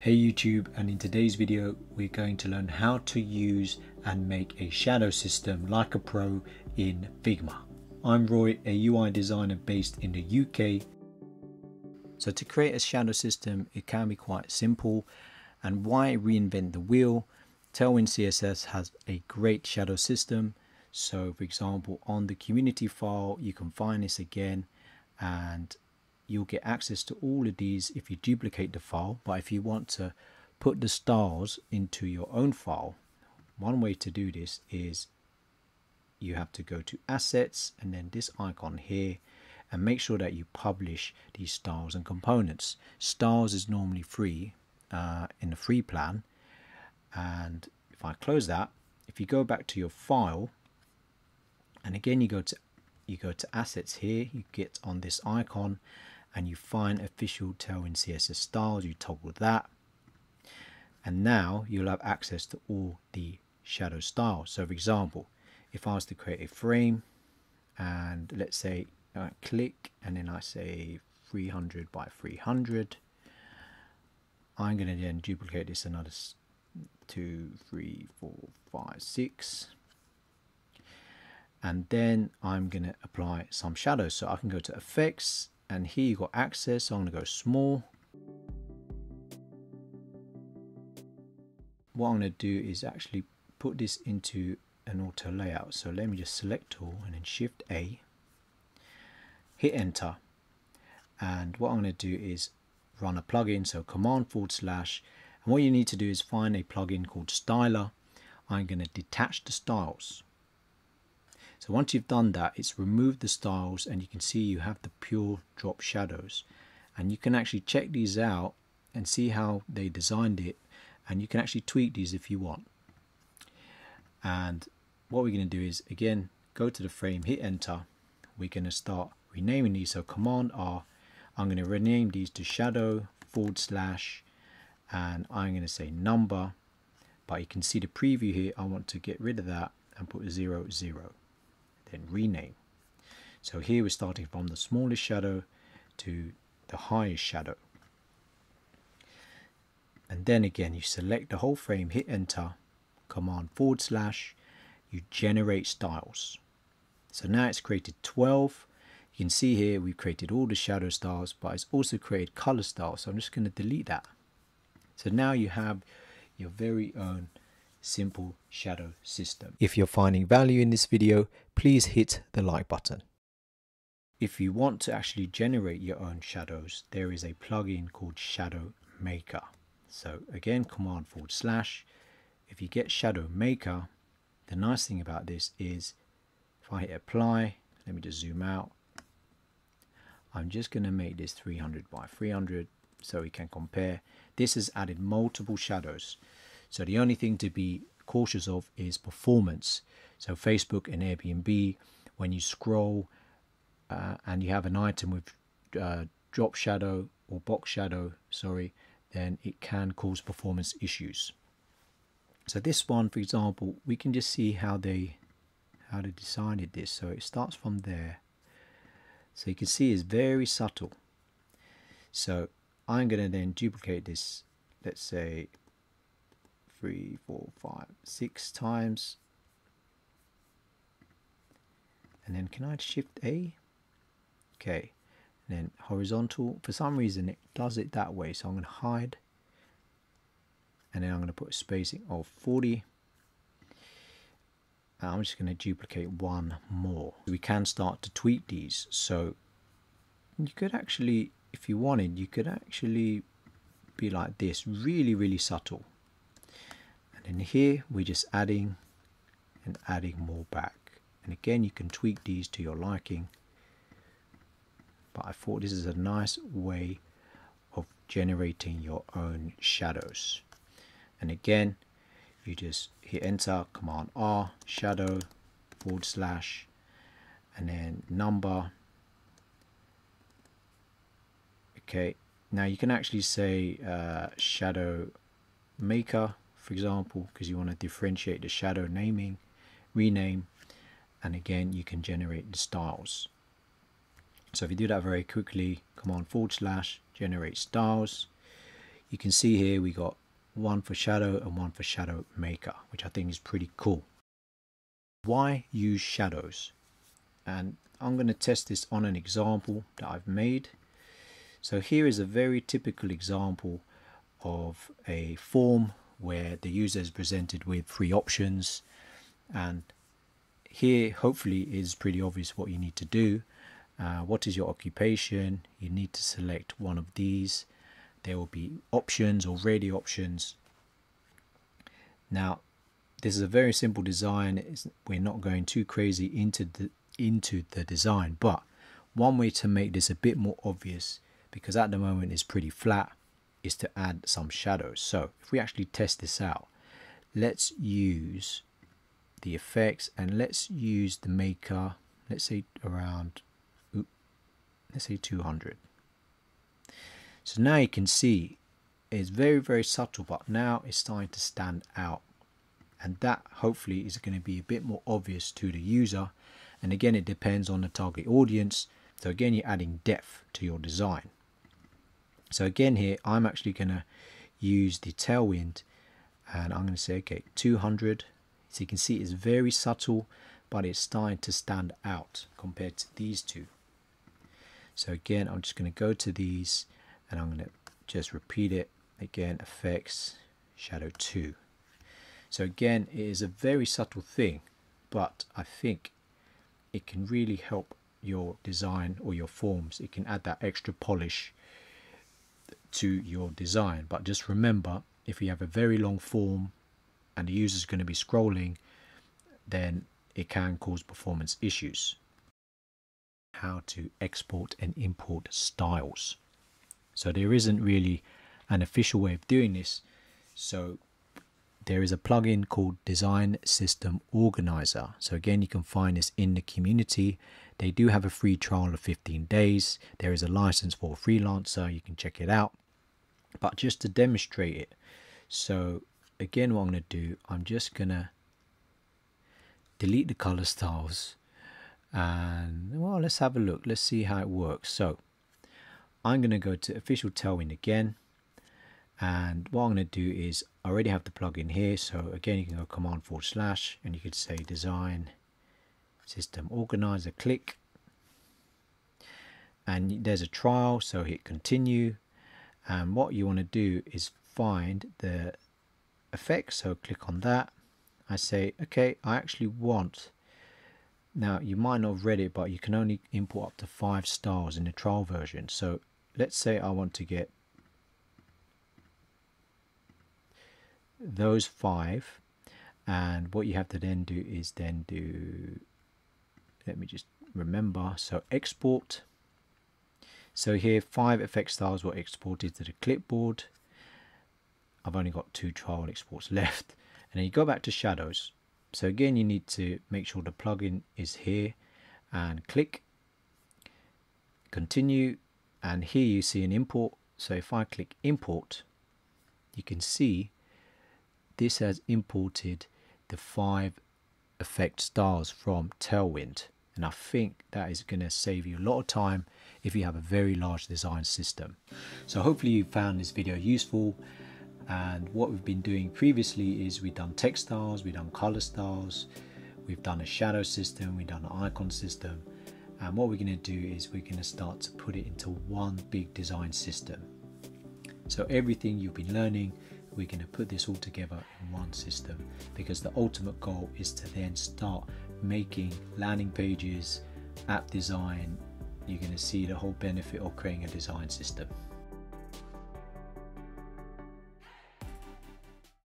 Hey YouTube, and in today's video we're going to learn how to use and make a shadow system like a pro in Figma. I'm Roy, a UI designer based in the UK. So to create a shadow system, it can be quite simple, and why reinvent the wheel? Tailwind CSS has a great shadow system. So for example, on the community file you can find this again, and you'll get access to all of these if you duplicate the file. But if you want to put the styles into your own file, one way to do this is you have to go to assets and then this icon here, and make sure that you publish these styles and components. Styles is normally free in the free plan, and if I close that, if you go back to your file and again you go to assets here, you get on this icon and you find official Tailwind CSS styles, you toggle that, and now you'll have access to all the shadow styles. So for example, if I was to create a frame, and let's say I click and then I say 300 by 300, I'm going to then duplicate this another 2, 3, 4, 5, 6, and then I'm going to apply some shadows. So I can go to effects, and here you got access. So I'm going to go small. What I'm going to do is actually put this into an auto layout. So let me just select all and then shift A, hit enter, and what I'm going to do is run a plugin. So command / and what you need to do is find a plugin called Styler. I'm going to detach the styles. So once you've done that, it's removed the styles, and you can see you have the pure drop shadows, and you can actually check these out and see how they designed it, and you can actually tweak these if you want. And what we're going to do is again go to the frame, hit enter, we're going to start renaming these. So command R, I'm going to rename these to shadow / and I'm going to say number, but you can see the preview here, I want to get rid of that and put 0, 0. Then rename. So here we're starting from the smallest shadow to the highest shadow, and then again you select the whole frame, hit enter, command / you generate styles. So now it's created 12. You can see here we've created all the shadow styles, but it's also created color styles, so I'm just going to delete that. So now you have your very own simple shadow system. If you're finding value in this video, please hit the like button. If you want to actually generate your own shadows, there is a plugin called Shadow Maker. So again, command /. If you get Shadow Maker, the nice thing about this is if I hit apply, let me just zoom out, I'm just going to make this 300 by 300 so we can compare. This has added multiple shadows. So the only thing to be cautious of is performance. So Facebook and Airbnb, when you scroll and you have an item with drop shadow or box shadow, then it can cause performance issues. So this one, for example, we can just see how they decided this. So it starts from there. So you can see it's very subtle. So I'm going to then duplicate this, let's say 3, 4, 5, 6 times, and then can I shift A? Okay, and then horizontal. For some reason it does it that way, so I'm going to hide, and then I'm going to put a spacing of 40, and I'm just going to duplicate one more. We can start to tweak these, so you could actually, if you wanted, you could actually be like this, really subtle. And here we're just adding and adding more back, and again you can tweak these to your liking, but I thought this is a nice way of generating your own shadows. And again, you just hit enter, command R, shadow / and then number. Okay, now you can actually say Shadow Maker, for example, because you want to differentiate the shadow naming, rename, and again you can generate the styles. So if you do that very quickly, command / generate styles, you can see here we got one for Shadow and one for Shadow Maker, which I think is pretty cool. Why use shadows? And I'm going to test this on an example that I've made. So here is a very typical example of a form where the user is presented with three options, and here hopefully is pretty obvious what you need to do. What is your occupation? You need to select one of these. There will be options, already options. Now this is a very simple design. We're not going too crazy into the design, but one way to make this a bit more obvious, because at the moment it's pretty flat, is to add some shadows. So if we actually test this out, let's use the effects and let's use the maker. Let's say around, let's say 200. So now you can see it's very, very subtle, but now it's starting to stand out. And that hopefully is going to be a bit more obvious to the user. And again, it depends on the target audience. So again, you're adding depth to your design. So again, here, I'm actually going to use the Tailwind and I'm going to say, okay, 200. So you can see it's very subtle, but it's starting to stand out compared to these two. So again, I'm just going to go to these and I'm going to just repeat it again, effects, shadow 2. So again, it is a very subtle thing, but I think it can really help your design or your forms. It can add that extra polish to your design. But just remember, if you have a very long form and the user is going to be scrolling, then it can cause performance issues. How to export and import styles. So there isn't really an official way of doing this. So there is a plugin called Design System Organizer. So again, you can find this in the community. They do have a free trial of 15 days. There is a license for a freelancer. You can check it out. But just to demonstrate it. So again, what I'm going to do, I'm just going to delete the color styles. And well, let's have a look. Let's see how it works. So I'm going to go to Official Tailwind again. And what I'm going to do is I already have the plugin here. So again, you can go Command/, and you could say Design System Organizer, click. And there's a trial, so hit continue. And what you want to do is find the effect. So click on that. I say, okay, I actually want, now you might not have read it, but you can only import up to 5 styles in the trial version. So let's say I want to get those 5, and what you have to then do is let me just remember, so export. So here 5 effect styles were exported to the clipboard. I've only got 2 trial exports left, and then you go back to shadows. So again, you need to make sure the plugin is here and click continue, and here you see an import. So if I click import, you can see this has imported the 5 effect styles from Tailwind, and I think that is going to save you a lot of time if you have a very large design system. So hopefully you found this video useful, and what we've been doing previously is we've done text styles, we've done color styles, we've done a shadow system, we've done an icon system, and what we're going to do is we're going to start to put it into one big design system. So everything you've been learning, we're going to put this all together in one system, because the ultimate goal is to then start making landing pages, app design. You're going to see the whole benefit of creating a design system.